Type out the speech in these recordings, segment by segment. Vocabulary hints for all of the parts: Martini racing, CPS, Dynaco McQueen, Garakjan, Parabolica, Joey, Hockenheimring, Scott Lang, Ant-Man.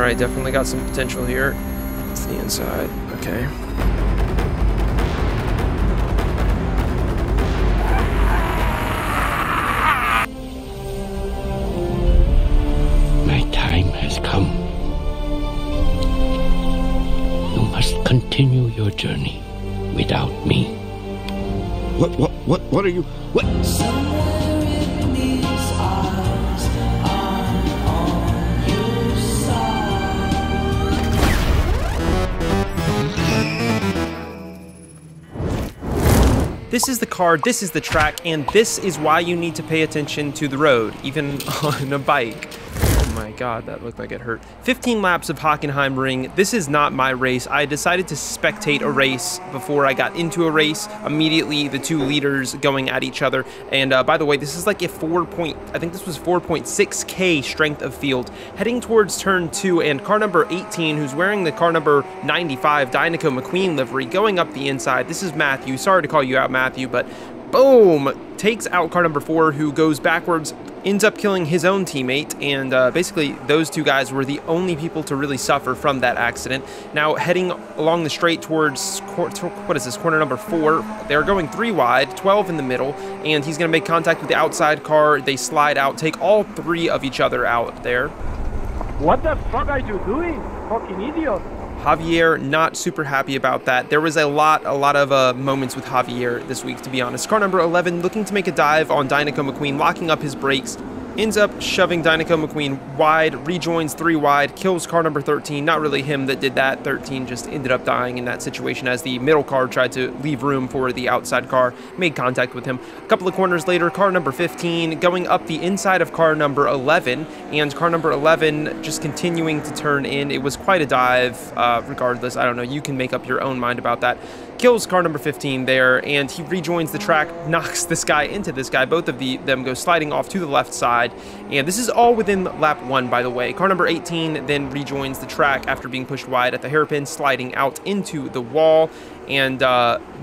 Alright, definitely got some potential here. It's the inside. Okay. My time has come. You must continue your journey without me. What are you? What? This is the car, this is the track, and this is why you need to pay attention to the road, even on a bike. Oh my god, that looked like it hurt. 15 laps of Hockenheimring. This is not my race. I decided to spectate a race before I got into a race. Immediately, the two leaders going at each other. And by the way, this is like a 4.6K strength of field. Heading towards turn 2, and car number 18, who's wearing the car number 95 Dynaco McQueen livery, going up the inside. This is Matthew. Sorry to call you out, Matthew, but boom! Takes out car number 4, who goes backwards, ends up killing his own teammate, and basically those two guys were the only people to really suffer from that accident. Now heading along the straight towards, what is this, corner number 4, they're going 3 wide, 12 in the middle, and he's going to make contact with the outside car, they slide out, take all 3 of each other out there. What the fuck are you doing? Fucking idiot. Javier, not super happy about that. There was a lot of moments with Javier this week, to be honest. Car number 11 looking to make a dive on Dynaco McQueen, locking up his brakes, ends up shoving Dynaco McQueen wide, rejoins 3 wide, kills car number 13. Not really him that did that. 13 just ended up dying in that situation as the middle car tried to leave room for the outside car, made contact with him. A couple of corners later, car number 15 going up the inside of car number 11, and car number 11 just continuing to turn in. It was quite a dive. Regardless, I don't know. You can make up your own mind about that. Kills car number 15 there, and he rejoins the track, knocks this guy into this guy. Both of them go sliding off to the left side, and this is all within lap 1, by the way. Car number 18 then rejoins the track after being pushed wide at the hairpin, sliding out into the wall, and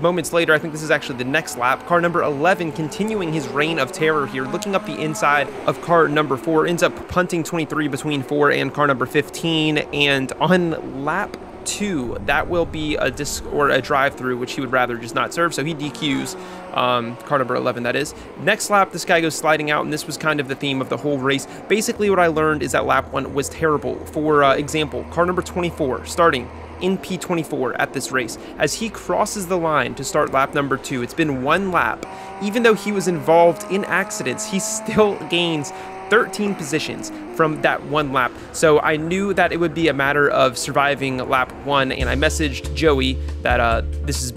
moments later, I think this is actually the next lap, car number 11 continuing his reign of terror here, looking up the inside of car number 4, ends up punting 23 between 4 and car number 15, and on lap 2, that will be a disc or a drive-through, which he would rather just not serve, so he DQs car number 11, that is. Next lap, this guy goes sliding out, and this was kind of the theme of the whole race. Basically, what I learned is that lap 1 was terrible. For example, car number 24, starting in P24 at this race, as he crosses the line to start lap number 2, it's been 1 lap. Even though he was involved in accidents, he still gains 13 positions from that 1 lap. So I knew that it would be a matter of surviving lap 1, and I messaged Joey that this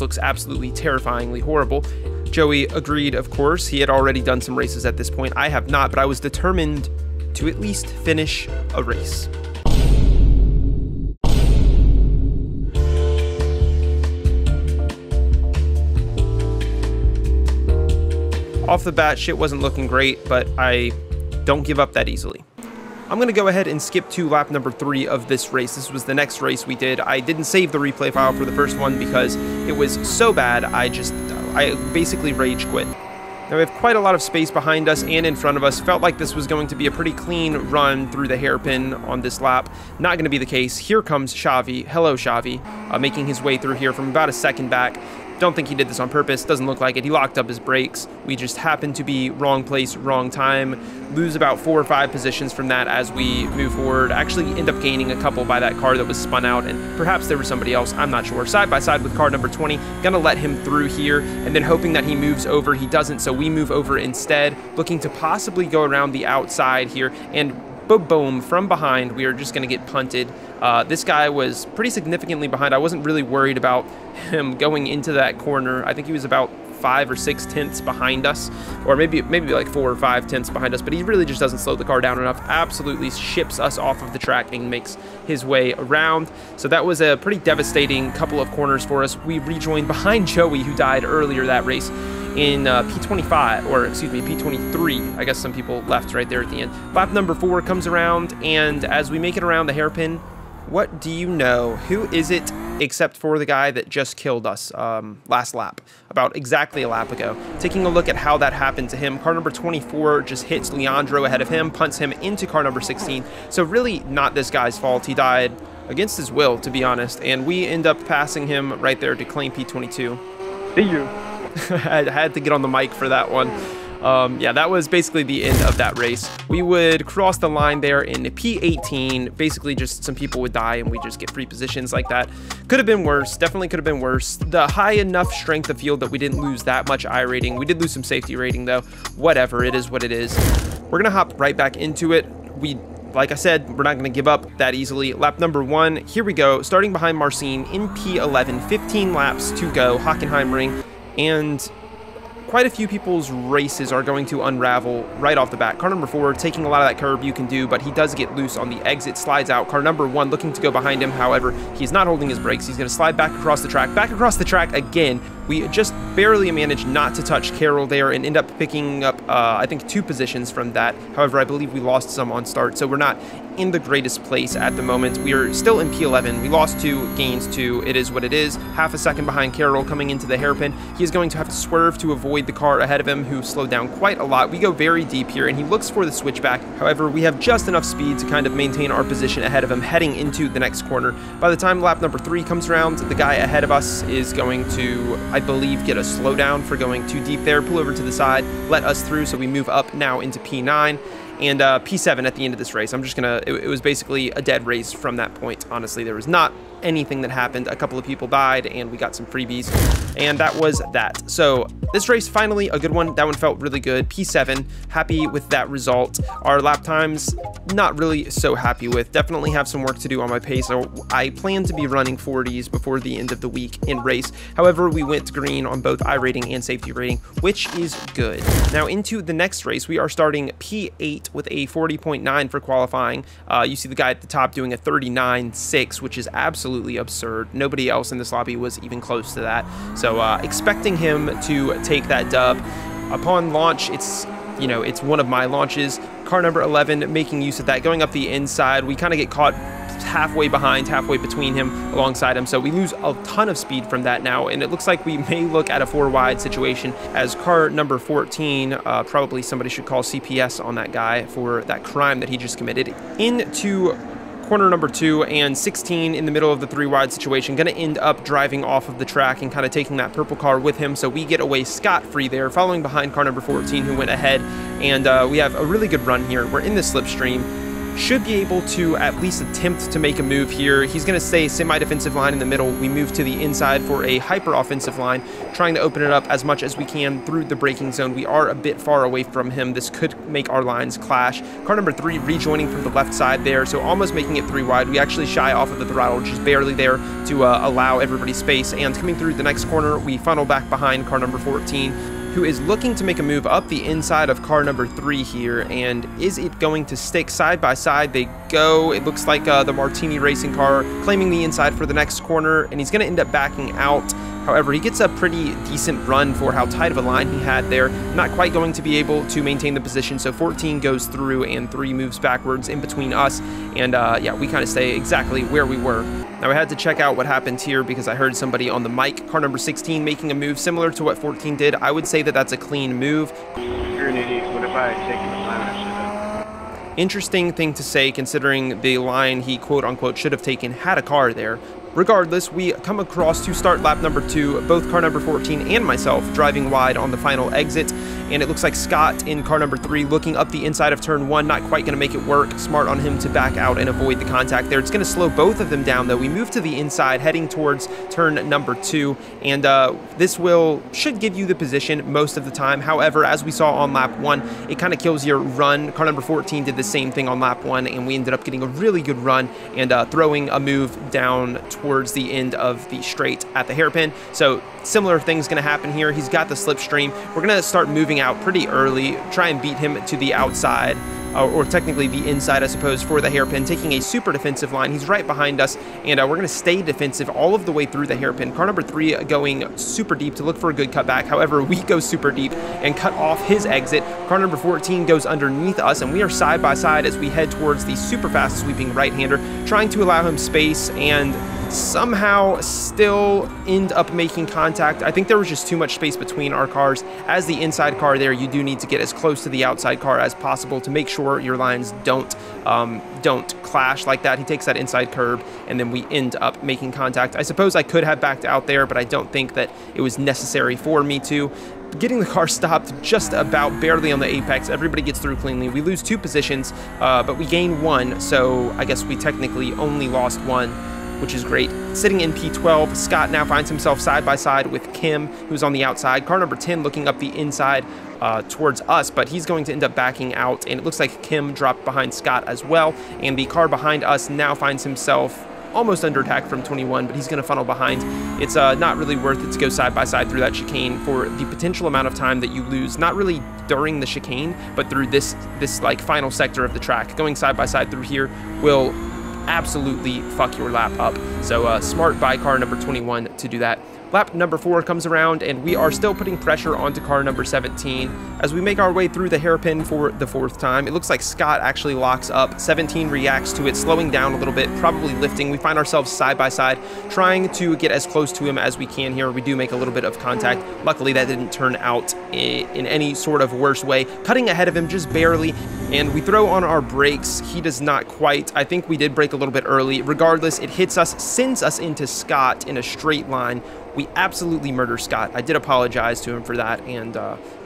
looks absolutely terrifyingly horrible. Joey agreed, of course. He had already done some races at this point. I have not, but I was determined to at least finish a race. Off the bat, shit wasn't looking great, but I don't give up that easily. I'm going to go ahead and skip to lap number 3 of this race. This was the next race we did. I didn't save the replay file for the first one because it was so bad, I basically rage quit. Now we have quite a lot of space behind us and in front of us. Felt like this was going to be a pretty clean run through the hairpin on this lap. Not going to be the case. Here comes Xavi. Hello, Xavi. Making his way through here from about a second back. Don't think he did this on purpose. Doesn't look like it. He locked up his brakes. We just happened to be wrong place, wrong time. Lose about 4 or 5 positions from that as we move forward. Actually end up gaining a couple by that car that was spun out, and perhaps there was somebody else. I'm not sure. Side by side with car number 20. Gonna let him through here and then hoping that he moves over. He doesn't, so we move over instead. Looking to possibly go around the outside here, and boom, from behind, we are just going to get punted. This guy was pretty significantly behind. I wasn't really worried about him going into that corner. I think he was about 5 or 6 tenths behind us, or maybe like 4 or 5 tenths behind us, but he really just doesn't slow the car down enough. Absolutely ships us off of the track and makes his way around. So that was a pretty devastating couple of corners for us. We rejoined behind Joey, who died earlier that race in P25, or excuse me, P23. I guess some people left right there at the end. Lap number 4 comes around, and as we make it around the hairpin, What do you know? Who is it except for the guy that just killed us last lap, about exactly a lap ago? Taking a look at how that happened to him, car number 24 just hits Leandro ahead of him, punts him into car number 16. So really not this guy's fault. He died against his will, to be honest, and we end up passing him right there to claim P22. Thank you. I had to get on the mic for that one. Yeah, that was basically the end of that race. We would cross the line there in the P18. Basically, just some people would die and we just get free positions like that. Could have been worse. Definitely could have been worse. The high enough strength of field that we didn't lose that much I rating. We did lose some safety rating, though. Whatever. It is what it is. We're going to hop right back into it. Like I said, we're not going to give up that easily. Lap number one. Here we go. Starting behind Marcin in P11. 15 laps to go. Hockenheimring. And quite a few people's races are going to unravel right off the bat. Car number 4 taking a lot of that curb, you can do, but he does get loose on the exit, slides out. Car number 1 looking to go behind him, however, he's not holding his brakes. He's going to slide back across the track again. We just barely managed not to touch Carroll there and end up picking up, I think, 2 positions from that. However, I believe we lost some on start, so we're not in the greatest place at the moment. We are still in P11. We lost 2, gains 2. It is what it is. Half a second behind Carroll coming into the hairpin. He is going to have to swerve to avoid the car ahead of him, who slowed down quite a lot. We go very deep here, and he looks for the switchback. However, we have just enough speed to kind of maintain our position ahead of him heading into the next corner. By the time lap number 3 comes around, the guy ahead of us is going to, I believe, get a slowdown for going too deep there. Pull over to the side, let us through, so we move up now into P9. And P7 at the end of this race. I'm just going to... It was basically a dead race from that point, honestly. There was not anything that happened. A couple of people died, and we got some freebies. And that was that. So this race, finally, a good one. That one felt really good. P7, happy with that result. Our lap times, not really so happy with. Definitely have some work to do on my pace. So I plan to be running 40s before the end of the week in race. However, we went green on both I rating and safety rating, which is good. Now into the next race, we are starting P8 with a 40.9 for qualifying. You see the guy at the top doing a 39.6, which is absolutely absurd. Nobody else in this lobby was even close to that. So expecting him to take that dub. Upon launch, it's one of my launches. Car number 11 making use of that, going up the inside. We kind of get caught halfway behind, halfway between him, alongside him, so we lose a ton of speed from that now, and it looks like we may look at a 4-wide situation, as car number 14, probably somebody should call CPS on that guy for that crime that he just committed, into corner number 2, and 16 in the middle of the 3-wide situation, going to end up driving off of the track and kind of taking that purple car with him, so we get away scot-free there, following behind car number 14, who went ahead, and we have a really good run here. We're in the slipstream. Should be able to at least attempt to make a move here. He's going to stay semi-defensive line in the middle. We move to the inside for a hyper-offensive line, trying to open it up as much as we can through the braking zone. We are a bit far away from him. This could make our lines clash. Car number 3 rejoining from the left side there, so almost making it 3-wide. We actually shy off of the throttle, just barely there to allow everybody space. And coming through the next corner, we funnel back behind car number 14. Who is looking to make a move up the inside of car number 3 here, and is it going to stick? Side by side they go. It looks like the Martini racing car claiming the inside for the next corner, and he's going to end up backing out. However, he gets a pretty decent run for how tight of a line he had there. Not quite going to be able to maintain the position, so 14 goes through and 3 moves backwards in between us, and yeah, we kind of stay exactly where we were. Now, I had to check out what happened here because I heard somebody on the mic. Car number 16 making a move similar to what 14 did. I would say that that's a clean move. You're an idiot. What if I had taken the time I should have done? Interesting thing to say, considering the line he quote-unquote should have taken had a car there. Regardless, we come across to start lap number 2, both car number 14 and myself driving wide on the final exit, and it looks like Scott in car number 3 looking up the inside of turn 1, not quite going to make it work. Smart on him to back out and avoid the contact there. It's going to slow both of them down, though. We move to the inside, heading towards turn number 2, and this should give you the position most of the time. However, as we saw on lap 1, it kind of kills your run. Car number 14 did the same thing on lap 1, and we ended up getting a really good run and throwing a move down towards the end of the straight at the hairpin. So similar things going to happen here. He's got the slipstream. We're going to start moving out pretty early, try and beat him to the outside. or technically the inside, I suppose, for the hairpin, taking a super defensive line. He's right behind us, and we're going to stay defensive all of the way through the hairpin. Car number 3 going super deep to look for a good cutback. However, we go super deep and cut off his exit. Car number 14 goes underneath us, and we are side by side as we head towards the super fast sweeping right-hander, trying to allow him space and somehow still end up making contact. I think there was just too much space between our cars. As the inside car there, you do need to get as close to the outside car as possible to make sure your lines don't clash like that. He takes that inside curb, and then we end up making contact. I suppose I could have backed out there, but I don't think that it was necessary for me to. Getting the car stopped just about barely on the apex. Everybody gets through cleanly. We lose 2 positions, but we gain 1, so I guess we technically only lost 1, which is great. Sitting in P12, Scott now finds himself side by side with Kim, who's on the outside. Car number 10 looking up the inside towards us, but he's going to end up backing out, and it looks like Kim dropped behind Scott as well, and the car behind us now finds himself almost under attack from 21, but he's going to funnel behind. It's not really worth it to go side by side through that chicane for the potential amount of time that you lose, not really during the chicane, but through this like final sector of the track. Going side by side through here will absolutely fuck your lap up. So smart by car number 21 to do that. Lap number 4 comes around, and we are still putting pressure onto car number 17 as we make our way through the hairpin for the 4th time. It looks like Scott actually locks up. 17 reacts to it, slowing down a little bit, probably lifting. We find ourselves side by side, trying to get as close to him as we can here. We do make a little bit of contact. Luckily, that didn't turn out in any sort of worse way. Cutting ahead of him just barely, and we throw on our brakes. He does not quite. I think we did brake a little bit early. Regardless, it hits us, sends us into Scott in a straight line. We absolutely murder Scott. I did apologize to him for that, and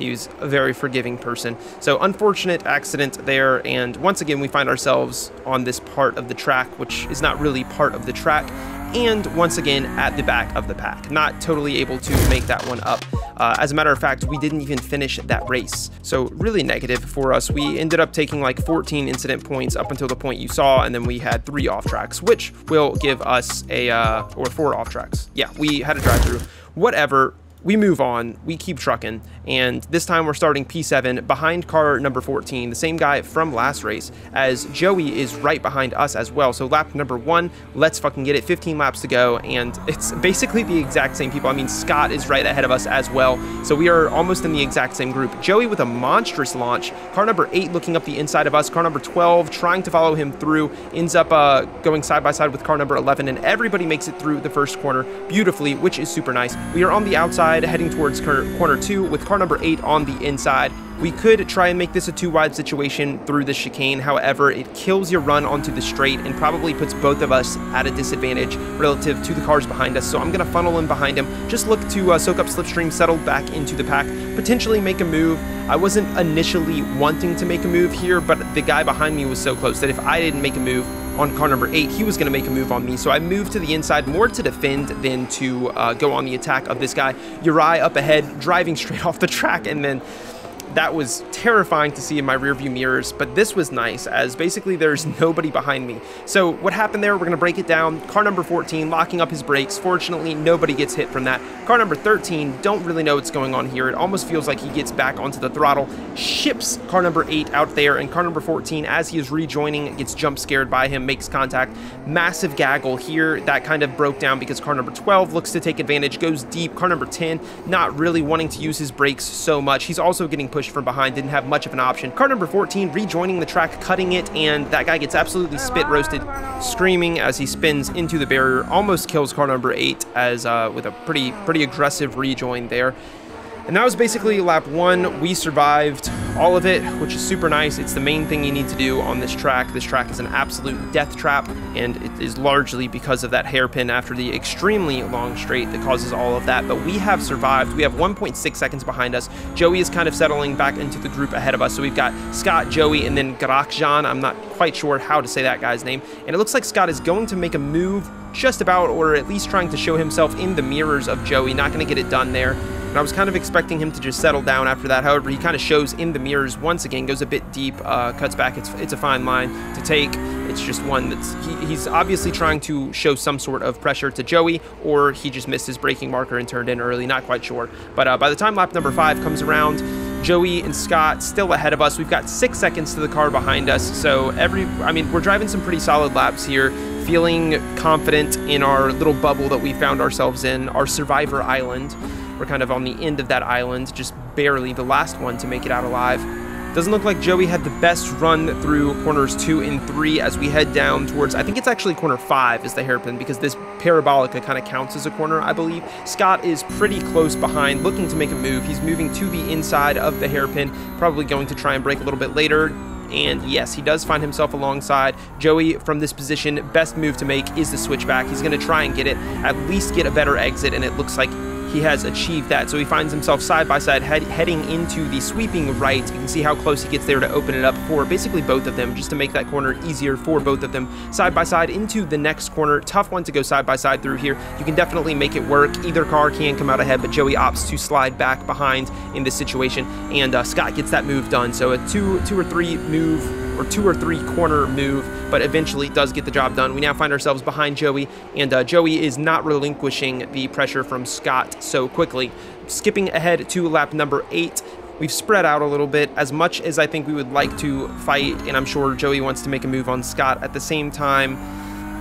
he was a very forgiving person. So unfortunate accident there, and once again, we find ourselves on this part of the track, which is not really part of the track, and once again, at the back of the pack. Not totally able to make that one up. As a matter of fact, we didn't even finish that race. So really negative for us. We ended up taking like 14 incident points up until the point you saw, and then we had 3 off tracks, which will give us a, or 4 off tracks. Yeah, we had a drive through, whatever. We move on, we keep trucking, and this time we're starting P7 behind car number 14, the same guy from last race, as Joey is right behind us as well. So lap number 1, let's fucking get it. 15 laps to go, and it's basically the exact same people. I mean, Scott is right ahead of us as well, so we are almost in the exact same group. Joey with a monstrous launch. Car number 8 looking up the inside of us. Car number 12 trying to follow him through, ends up going side by side with car number 11, and everybody makes it through the first corner beautifully, which is super nice. We are on the outside, heading towards corner 2 with car number 8 on the inside. We could try and make this a 2-wide situation through the chicane. However, it kills your run onto the straight and probably puts both of us at a disadvantage relative to the cars behind us. So I'm going to funnel in behind him. Just look to soak up slipstream, settle back into the pack, potentially make a move. I wasn't initially wanting to make a move here, but the guy behind me was so close that if I didn't make a move on car number 8, he was going to make a move on me. So I moved to the inside more to defend than to go on the attack of this guy. Uri up ahead, driving straight off the track, and then that was terrifying to see in my rearview mirrors, but this was nice as basically there's nobody behind me. So what happened there, we're going to break it down. Car number 14 locking up his brakes. Fortunately, nobody gets hit from that. Car number 13, don't really know what's going on here. It almost feels like he gets back onto the throttle, ships car number 8 out there, and car number 14, as he is rejoining, gets jump scared by him, makes contact. Massive gaggle here. That kind of broke down because car number 12 looks to take advantage, goes deep. Car number 10, not really wanting to use his brakes so much. He's also getting pushed from behind, didn't have much of an option. Car number 14 rejoining the track, cutting it, and that guy gets absolutely spit roasted, screaming as he spins into the barrier. Almost kills car number 8 as with a pretty aggressive rejoin there. And that was basically lap 1. We survived all of it, which is super nice. It's the main thing you need to do on this track. This track is an absolute death trap, and it is largely because of that hairpin after the extremely long straight that causes all of that. But we have survived. We have 1.6 seconds behind us. Joey is kind of settling back into the group ahead of us. So we've got Scott, Joey, and then Garakjan. I'm not quite sure how to say that guy's name. And it looks like Scott is going to make a move just about, or at least trying to show himself in the mirrors of Joey. Not going to get it done there. And I was kind of expecting him to just settle down after that. However, he kind of shows in the mirrors once again, goes a bit deep, cuts back. It's a fine line to take. It's just one that's, he's obviously trying to show some sort of pressure to Joey, or he just missed his braking marker and turned in early. Not quite sure. But by the time lap number 5 comes around, Joey and Scott still ahead of us. We've got 6 seconds to the car behind us. So we're driving some pretty solid laps here, feeling confident in our little bubble that we found ourselves in, our survivor island. We're kind of on the end of that island, just barely the last one to make it out alive. Doesn't look like Joey had the best run through corners 2 and 3 as we head down towards, I think it's actually corner 5 is the hairpin, because this parabolica kind of counts as a corner, I believe. Scott is pretty close behind, looking to make a move. He's moving to the inside of the hairpin, probably going to try and brake a little bit later. And yes, he does find himself alongside Joey from this position. Best move to make is the switchback. He's going to try and get it, at least get a better exit, and it looks like he has achieved that. So he finds himself side by side heading into the sweeping right. You can see how close he gets there to open it up for basically both of them, just to make that corner easier for both of them. Side by side into the next corner. Tough one to go side by side through here. You can definitely make it work. Either car can come out ahead, but Joey opts to slide back behind in this situation, and Scott gets that move done. So a two or three corner move, but eventually does get the job done. We now find ourselves behind Joey, and Joey is not relinquishing the pressure from Scott so quickly. Skipping ahead to lap number 8, we've spread out a little bit. As much as I think we would like to fight, and I'm sure Joey wants to make a move on Scott at the same time,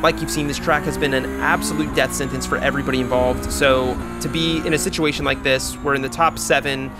like you've seen, this track has been an absolute death sentence for everybody involved. So to be in a situation like this, we're in the top 7,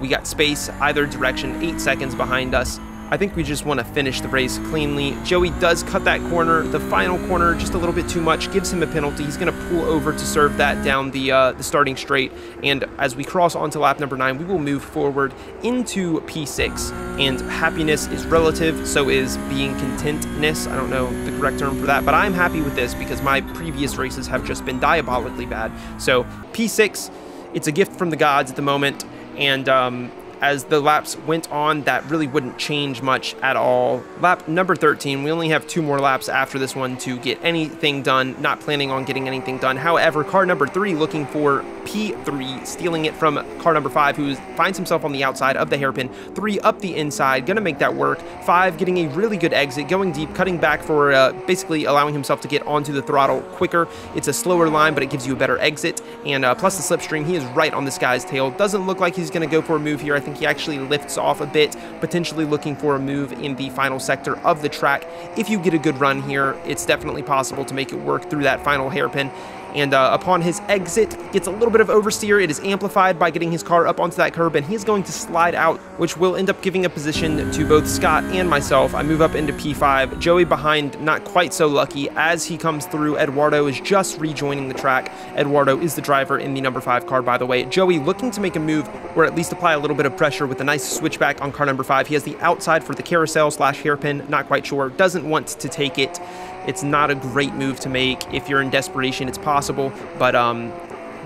we got space either direction, 8 seconds behind us. I think we just want to finish the race cleanly. Joey does cut that corner, the final corner, just a little bit too much, gives him a penalty. He's going to pull over to serve that down the starting straight. And as we cross onto lap number 9, we will move forward into P6. And happiness is relative, so is being contentness. I don't know the correct term for that, but I'm happy with this because my previous races have just been diabolically bad. So P6, it's a gift from the gods at the moment. And as the laps went on, that really wouldn't change much at all. Lap number 13, we only have 2 more laps after this one to get anything done. Not planning on getting anything done. However, car number 3 looking for P3, stealing it from car number 5, who finds himself on the outside of the hairpin. 3 up the inside, gonna make that work. 5 getting a really good exit, going deep, cutting back for basically allowing himself to get onto the throttle quicker. It's a slower line, but it gives you a better exit. And plus the slipstream, he is right on this guy's tail. Doesn't look like he's gonna go for a move here. I think he actually lifts off a bit, potentially looking for a move in the final sector of the track. If you get a good run here, it's definitely possible to make it work through that final hairpin. And upon his exit, gets a little bit of oversteer. It is amplified by getting his car up onto that curb, and he's going to slide out, which will end up giving a position to both Scott and myself. I move up into P5. Joey behind, not quite so lucky. As he comes through, Eduardo is just rejoining the track. Eduardo is the driver in the number 5 car, by the way. Joey looking to make a move, or at least apply a little bit of pressure with a nice switchback on car number 5. He has the outside for the carousel / hairpin, not quite sure. Doesn't want to take it. It's not a great move to make. If you're in desperation, it's possible, but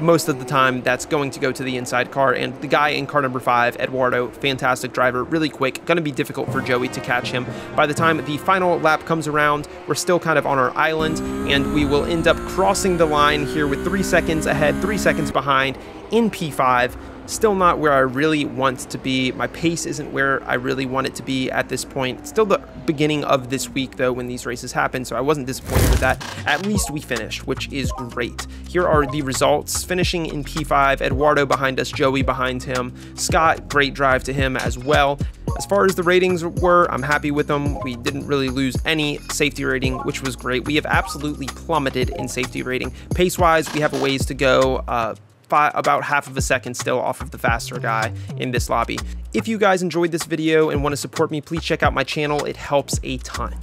most of the time that's going to go to the inside car. And the guy in car number 5, Eduardo, fantastic driver, really quick. Gonna be difficult for Joey to catch him. By the time the final lap comes around, we're still kind of on our island, and we will end up crossing the line here with 3 seconds ahead, 3 seconds behind in P5. Still not where I really want to be. My pace isn't where I really want it to be at this point. It's still the beginning of this week, though, when these races happen, so I wasn't disappointed with that. At least we finished, which is great. Here are the results. Finishing in P5, Eduardo behind us, Joey behind him, Scott, great drive to him as well. As far as the ratings were, I'm happy with them. We didn't really lose any safety rating, which was great. We have absolutely plummeted in safety rating. Pace-wise, we have a ways to go. About half of a second still off of the faster guy in this lobby. If you guys enjoyed this video and want to support me, please check out my channel. It helps a ton.